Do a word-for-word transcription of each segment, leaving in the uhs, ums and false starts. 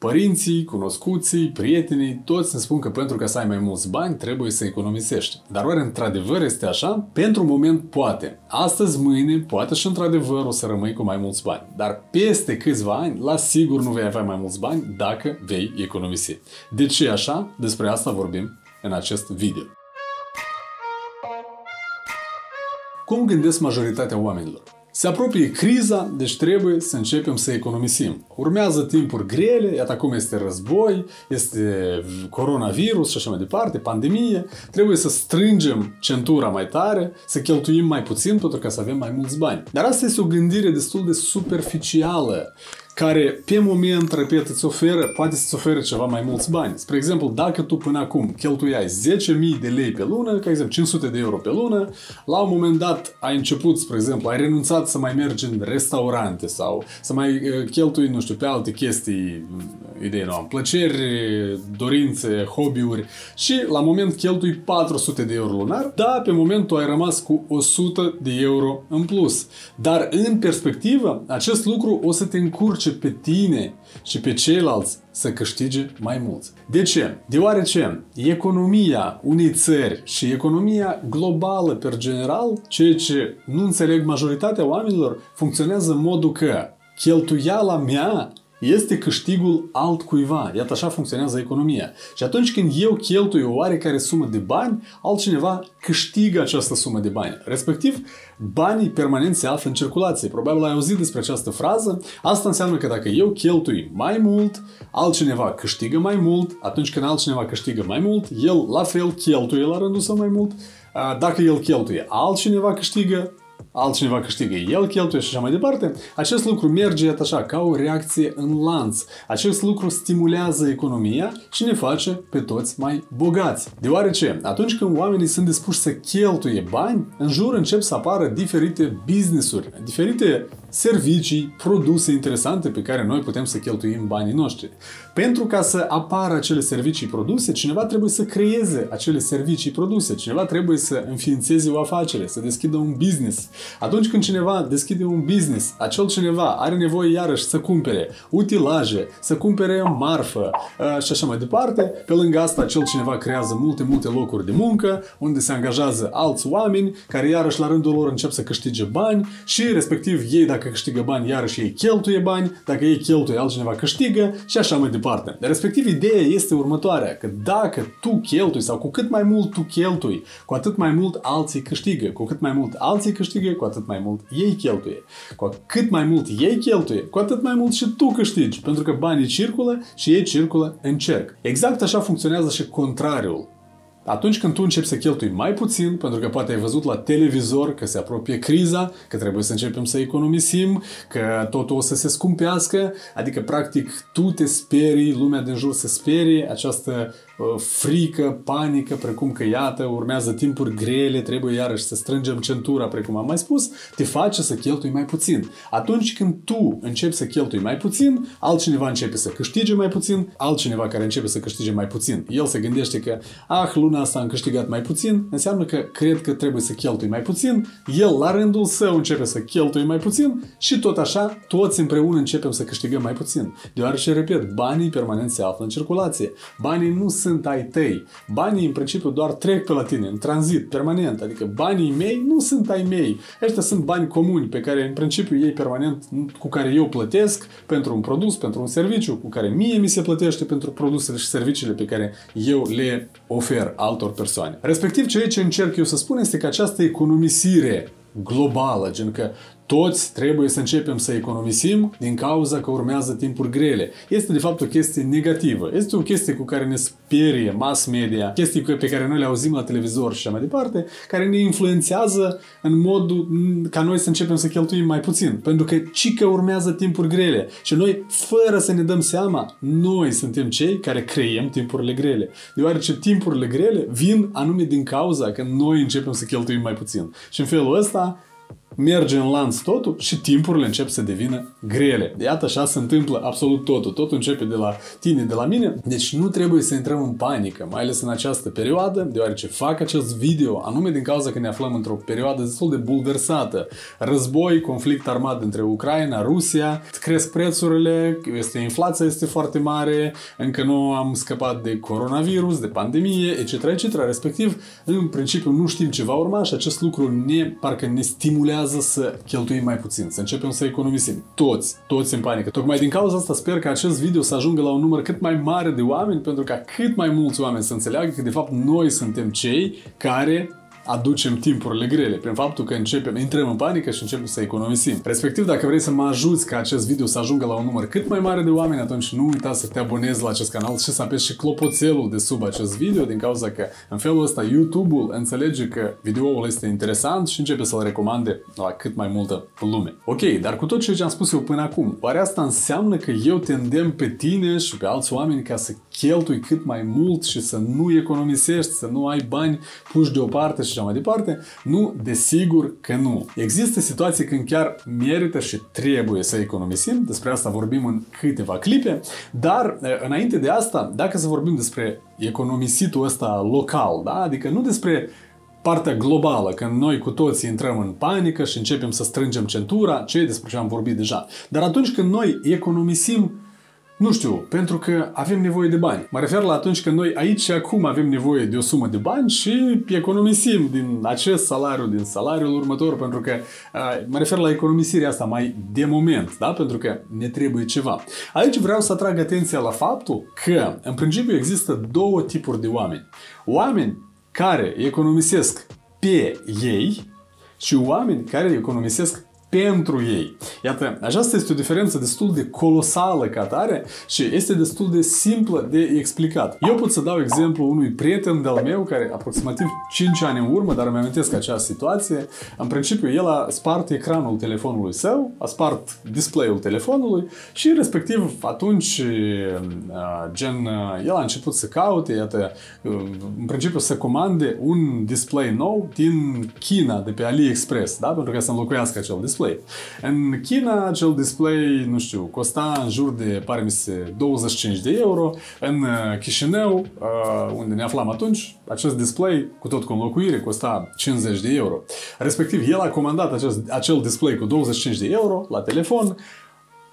Părinții, cunoscuții, prietenii, toți îmi spun că pentru ca să ai mai mulți bani trebuie să economisești. Dar oare într-adevăr este așa? Pentru un moment poate. Astăzi, mâine, poate și într-adevăr o să rămâi cu mai mulți bani. Dar peste câțiva ani, la sigur nu vei avea mai mulți bani dacă vei economisi. De ce așa? Despre asta vorbim în acest video. Cum gândesc majoritatea oamenilor? Se apropie criza, deci trebuie să începem să economisim. Urmează timpuri grele, iată cum este război, este coronavirus și așa mai departe, pandemie. Trebuie să strângem centura mai tare, să cheltuim mai puțin pentru ca să avem mai mulți bani. Dar asta este o gândire destul de superficială, care pe moment, repet, îți oferă, poate să-ți ofere ceva mai mulți bani. Spre exemplu, dacă tu până acum cheltuiai zece mii de lei pe lună, ca exemplu cinci sute de euro pe lună, la un moment dat ai început, spre exemplu, ai renunțat să mai mergi în restaurante sau să mai cheltui, nu știu, pe alte chestii, idei nu am, plăceri, dorințe, hobby-uri și la moment cheltui patru sute de euro lunar, dar pe moment tu ai rămas cu o sută de euro în plus. Dar în perspectivă, acest lucru o să te încurce pe tine și pe ceilalți să câștige mai mulți. De ce? Deoarece economia unei țări și economia globală per general, ceea ce nu înțeleg majoritatea oamenilor, funcționează în modul că cheltuiala mea este câștigul altcuiva. Iată așa funcționează economia. Și atunci când eu cheltui o oarecare sumă de bani, altcineva câștigă această sumă de bani. Respectiv, banii permanent se află în circulație. Probabil ai auzit despre această frază. Asta înseamnă că dacă eu cheltui mai mult, altcineva câștigă mai mult. Atunci când altcineva câștigă mai mult, el la fel cheltuie la rândul său mai mult. Dacă el cheltuie, altcineva câștigă. Altcineva câștigă, el cheltuie și așa mai departe. Acest lucru merge așa, ca o reacție în lanț. Acest lucru stimulează economia și ne face pe toți mai bogați. Deoarece atunci când oamenii sunt dispuși să cheltuie bani, în jur încep să apară diferite business-uri, diferite servicii, produse interesante pe care noi putem să cheltuim banii noștri. Pentru ca să apară acele servicii produse, cineva trebuie să creeze acele servicii produse, cineva trebuie să înființeze o afacere, să deschidă un business. Atunci când cineva deschide un business, acel cineva are nevoie iarăși să cumpere utilaje, să cumpere marfă și așa mai departe. Pe lângă asta, acel cineva creează multe, multe locuri de muncă, unde se angajează alți oameni, care iarăși la rândul lor încep să câștige bani și respectiv ei, dacă câștigă bani, iarăși ei cheltuie bani, dacă ei cheltuie, altcineva câștigă și așa mai departe. Respectiv, ideea este următoarea, că dacă tu cheltui sau cu cât mai mult tu cheltui, cu atât mai mult alții câștigă, cu cât mai mult alții câștigă, cu atât mai mult ei cheltuie. Cu cât mai mult ei cheltuie, cu atât mai mult și tu câștigi, pentru că banii circulă și ei circulă în cerc. Exact așa funcționează și contrariul. Atunci când tu începi să cheltui mai puțin, pentru că poate ai văzut la televizor că se apropie criza, că trebuie să începem să economisim, că totul o să se scumpească, adică practic tu te sperii, lumea din jur se sperie, această frică, panică, precum că iată, urmează timpuri grele, trebuie iarăși să strângem centura, precum am mai spus, te face să cheltui mai puțin. Atunci când tu începi să cheltui mai puțin, altcineva începe să câștige mai puțin, altcineva care începe să câștige mai puțin. El se gândește că, ah, luna asta am câștigat mai puțin, înseamnă că cred că trebuie să cheltui mai puțin, el la rândul său începe să cheltui mai puțin și tot așa, toți împreună începem să câștigăm mai puțin. Deoarece, repet, banii permanent se află în circulație. Banii nu sunt sunt ai tăi. Banii în principiu doar trec pe la tine, în tranzit, permanent. Adică banii mei nu sunt ai mei. Ăștia sunt bani comuni pe care în principiu ei permanent, cu care eu plătesc pentru un produs, pentru un serviciu, cu care mie mi se plătește pentru produsele și serviciile pe care eu le ofer altor persoane. Respectiv, ceea ce încerc eu să spun este că această economisire globală, gen că toți trebuie să începem să economisim din cauza că urmează timpuri grele, este de fapt o chestie negativă. Este o chestie cu care ne sperie mass media, chestii pe care noi le auzim la televizor și așa mai departe, care ne influențează în modul ca noi să începem să cheltuim mai puțin. Pentru că ci că urmează timpuri grele și noi, fără să ne dăm seama, noi suntem cei care creăm timpurile grele. Deoarece timpurile grele vin anume din cauza că noi începem să cheltuim mai puțin. Și în felul ăsta merge în lanț totul și timpurile încep să devină grele. Iată, așa se întâmplă absolut totul. Totul începe de la tine, de la mine. Deci nu trebuie să intrăm în panică, mai ales în această perioadă, deoarece fac acest video anume din cauza că ne aflăm într-o perioadă destul de bulversată. Război, conflict armat între Ucraina, Rusia, cresc prețurile, este inflația este foarte mare, încă nu am scăpat de coronavirus, de pandemie, et cetera, et cetera. Respectiv, în principiu nu știm ce va urma și acest lucru ne, parcă ne stimulează să cheltuim mai puțin, să începem să economisim. Toți, toți în panică. Tocmai din cauza asta sper că acest video să ajungă la un număr cât mai mare de oameni, pentru ca cât mai mulți oameni să înțeleagă că de fapt noi suntem cei care aducem timpurile grele prin faptul că începem, intrăm în panică și începem să economisim. Respectiv, dacă vrei să mă ajuți ca acest video să ajungă la un număr cât mai mare de oameni, atunci nu uita să te abonezi la acest canal și să apeși și clopoțelul de sub acest video, din cauza că în felul ăsta YouTube-ul înțelege că videoul este interesant și începe să-l recomande la cât mai multă lume. Ok, dar cu tot ceea ce am spus eu până acum, oare asta înseamnă că eu te îndemn pe tine și pe alți oameni ca să cheltui cât mai mult și să nu economisești, să nu ai bani puși deoparte și așa mai departe? Nu, desigur că nu. Există situații când chiar merită și trebuie să economisim, despre asta vorbim în câteva clipe, dar înainte de asta, dacă să vorbim despre economisitul ăsta local, da? Adică nu despre partea globală, când noi cu toții intrăm în panică și începem să strângem centura, ce despre ce am vorbit deja, dar atunci când noi economisim, nu știu, pentru că avem nevoie de bani. Mă refer la atunci când noi aici și acum avem nevoie de o sumă de bani și economisim din acest salariu, din salariul următor, pentru că mă refer la economisirea asta mai de moment, da? Pentru că ne trebuie ceva. Aici vreau să atrag atenția la faptul că, în principiu, există două tipuri de oameni. Oameni care economisesc pe ei și oameni care economisesc pentru ei. Iată, aceasta este o diferență destul de colosală ca tare și este destul de simplă de explicat. Eu pot să dau exemplu unui prieten de-al meu care aproximativ cinci ani în urmă, dar îmi amintesc acea situație, în principiu el a spart ecranul telefonului său, a spart display-ul telefonului și respectiv atunci gen, el a început să caute, iată, în principiu să comande un display nou din China, de pe AliExpress, da? Pentru că să înlocuiască acel display. În China, acel display, nu știu, costa în jur de, pare mi se, douăzeci și cinci de euro. În Chișinău, unde ne aflam atunci, acest display, cu tot cu înlocuire, costa cincizeci de euro. Respectiv, el a comandat acest, acel display cu douăzeci și cinci de euro la telefon,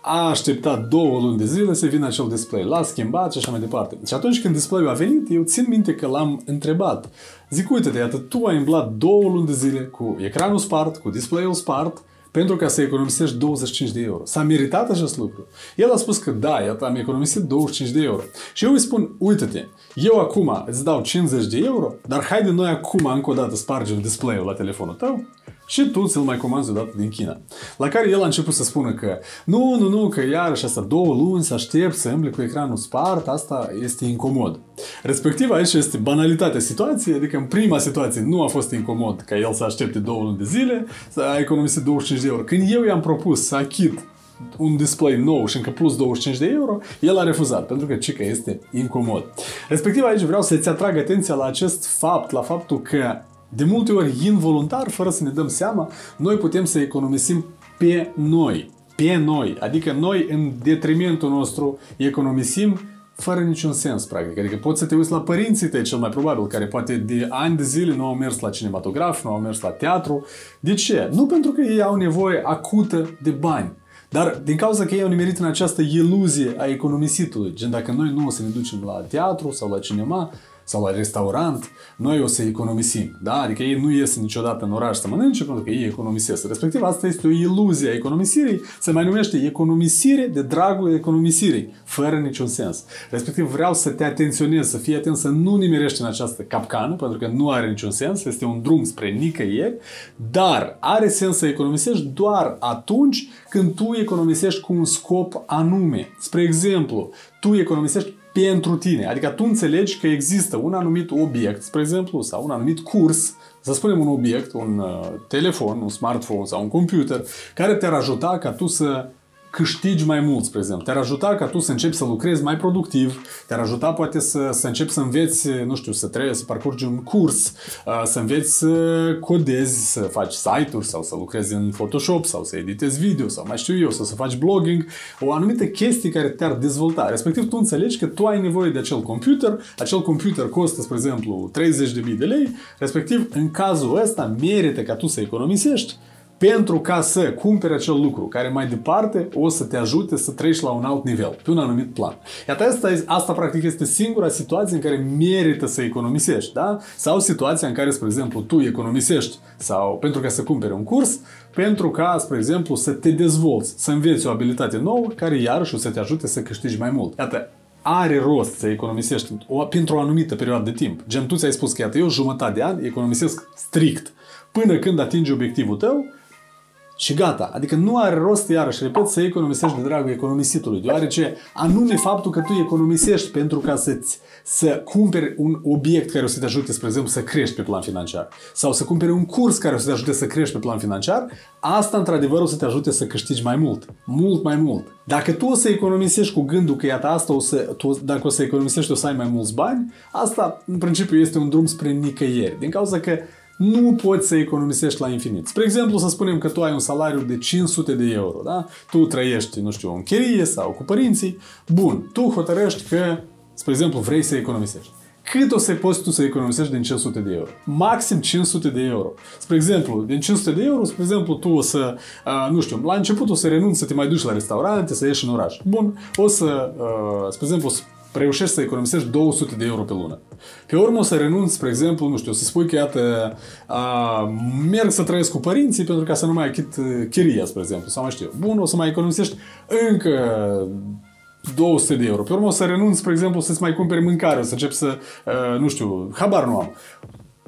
a așteptat două luni de zile să vină acel display, l-a schimbat și așa mai departe. Și atunci când display-ul a venit, eu țin minte că l-am întrebat. Zic, uite-te, iată, tu ai îmblat două luni de zile cu ecranul spart, cu display-ul spart, pentru ca să economisești douăzeci și cinci de euro. S-a meritat acest lucru? El a spus că da, iată, am economisit douăzeci și cinci de euro. Și eu îi spun, uite-te, eu acum îți dau cincizeci de euro, dar haide noi acum încă o dată spargem display-ul la telefonul tău și tu ți-l mai comanzi odată din China. La care el a început să spună că nu, nu, nu, că iarăși asta două luni să aștept să îmbli cu ecranul spart, asta este incomod. Respectiv, aici este banalitatea situației, adică în prima situație nu a fost incomod ca el să aștepte două luni de zile, să economisit douăzeci și cinci de euro. Când eu i-am propus să achit un display nou și încă plus douăzeci și cinci de euro, el a refuzat, pentru că cica este incomod. Respectiv, aici vreau să-ți atrag atenția la acest fapt, la faptul că de multe ori, involuntar, fără să ne dăm seama, noi putem să economisim pe noi. Pe noi. Adică noi, în detrimentul nostru, economisim fără niciun sens, practic. Adică poți să te uiți la părinții tăi, cel mai probabil, care poate de ani de zile nu au mers la cinematograf, nu au mers la teatru. De ce? Nu pentru că ei au nevoie acută de bani, dar din cauza că ei au nimerit în această iluzie a economisitului. Gen, dacă noi nu o să ne ducem la teatru sau la cinema, sau la restaurant, noi o să economisim. Da? Adică ei nu ies niciodată în oraș să mănânce, pentru că ei economisesc. Respectiv, asta este o iluzie a economisirii, se mai numește economisire de dragul economisirii, fără niciun sens. Respectiv, vreau să te atenționez, să fii atent, să nu nimerești în această capcană, pentru că nu are niciun sens, este un drum spre nicăieri, dar are sens să economisești doar atunci când tu economisești cu un scop anume. Spre exemplu, tu economisești pentru tine. Adică tu înțelegi că există un anumit obiect, spre exemplu, sau un anumit curs, să spunem un obiect, un uh, telefon, un smartphone sau un computer, care te-ar ajuta ca tu să câștigi mai mult, spre exemplu. Te-ar ajuta ca tu să începi să lucrezi mai productiv, te-ar ajuta poate să, să începi să înveți, nu știu, să trebuie să parcurgi un curs, să înveți să codezi, să faci site-uri sau să lucrezi în Photoshop sau să editezi video sau mai știu eu, sau să faci blogging, o anumită chestie care te-ar dezvolta. Respectiv, tu înțelegi că tu ai nevoie de acel computer, acel computer costă, spre exemplu, treizeci de mii de lei, respectiv, în cazul ăsta merită ca tu să economisești pentru ca să cumperi acel lucru care mai departe o să te ajute să treci la un alt nivel, pe un anumit plan. Iată, asta, asta practic este singura situație în care merită să economisești, da? Sau situația în care, spre exemplu, tu economisești sau pentru ca să cumperi un curs, pentru ca, spre exemplu, să te dezvolți, să înveți o abilitate nouă care iarăși o să te ajute să câștigi mai mult. Iată, are rost să economisești o, pentru o anumită perioadă de timp. Gen, tu ți-ai spus că, iată, eu jumătate de an economisesc strict până când atingi obiectivul tău, și gata. Adică nu are rost, iarăși, repet, să economisești de dragul economisitului, deoarece anume faptul că tu economisești pentru ca să-ți, să cumperi un obiect care o să te ajute, spre exemplu, să crești pe plan financiar sau să cumperi un curs care o să te ajute să crești pe plan financiar, asta într-adevăr o să te ajute să câștigi mai mult, mult mai mult. Dacă tu o să economisești cu gândul că iată asta, o să, tu, dacă o să economisești o să ai mai mulți bani, asta în principiu este un drum spre nicăieri, din cauza că nu poți să economisești la infinit. Spre exemplu, să spunem că tu ai un salariu de cinci sute de euro, da? Tu trăiești, nu știu, în chirie sau cu părinții. Bun, tu hotărăști că, spre exemplu, vrei să economisești. Cât o să poți tu să economisești din cinci sute de euro? Maxim cinci sute de euro. Spre exemplu, din cinci sute de euro, spre exemplu, tu o să, uh, nu știu, la început o să renunți să te mai duci la restaurante, să ieși în oraș. Bun, o să, uh, spre exemplu, reușești să economisești două sute de euro pe lună. Pe urmă o să renunți, spre exemplu, nu știu, să spui că iată, a, merg să trăiesc cu părinții pentru ca să nu mai achit chiria, spre exemplu, sau mai știu. Bun, o să mai economisești încă două sute de euro. Pe urmă o să renunți, spre exemplu, să-ți mai cumperi mâncare, o să începi să, a, nu știu, habar nu am.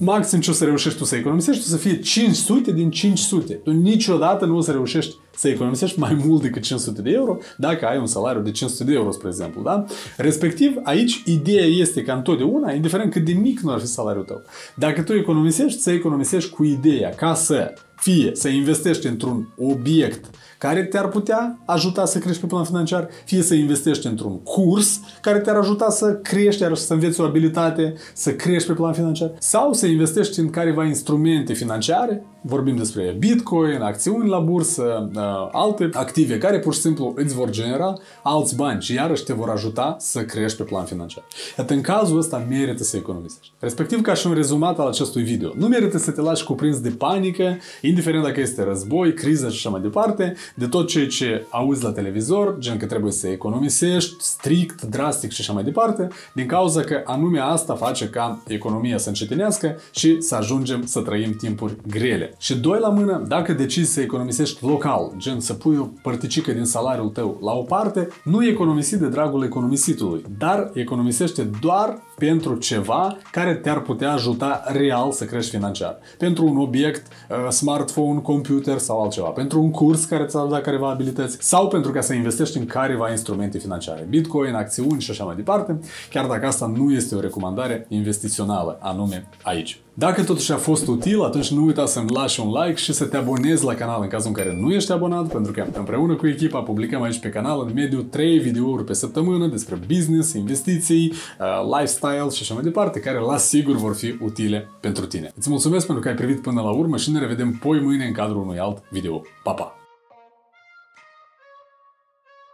Maxim ce o să reușești tu să economisești, o să fie cinci sute din cinci sute. Tu niciodată nu o să reușești să economisești mai mult decât cinci sute de euro dacă ai un salariu de cinci sute de euro, spre exemplu. Da? Respectiv, aici ideea este că întotdeauna, indiferent cât de mic nu ar fi salariul tău, dacă tu economisești, să economisești cu ideea ca să fie să investești într-un obiect care te-ar putea ajuta să crești pe plan financiar, fie să investești într-un curs care te-ar ajuta să crești, iar să înveți o abilitate, să crești pe plan financiar, sau să investești în careva instrumente financiare, vorbim despre Bitcoin, acțiuni la bursă, alte active care pur și simplu îți vor genera alți bani și iarăși te vor ajuta să crești pe plan financiar. Iată, în cazul ăsta merită să economisești. Respectiv, ca și un rezumat al acestui video, nu merită să te lași cuprins de panică, indiferent dacă este război, criză și așa mai departe, de tot ceea ce auzi la televizor, gen că trebuie să economisești strict, drastic și așa mai departe, din cauza că anume asta face ca economia să încetinească și să ajungem să trăim timpuri grele. Și doi la mână, dacă decizi să economisești local, gen să pui o părticică din salariul tău la o parte, nu economisi de dragul economisitului, dar economisește doar pentru ceva care te-ar putea ajuta real să crești financiar. Pentru un obiect, smartphone, computer sau altceva. Pentru un curs care ți-ar da careva abilități sau pentru ca să investești în careva instrumente financiare. Bitcoin, acțiuni și așa mai departe, chiar dacă asta nu este o recomandare investițională, anume aici. Dacă totuși a fost util, atunci nu uita să-mi lași un like și să te abonezi la canal în cazul în care nu ești abonat, pentru că împreună cu echipa publicăm aici pe canal în mediu trei videouri pe săptămână despre business, investiții, lifestyle și așa mai departe, care la sigur vor fi utile pentru tine. Îți mulțumesc pentru că ai privit până la urmă și ne revedem poi mâine în cadrul unui alt video. Pa, pa!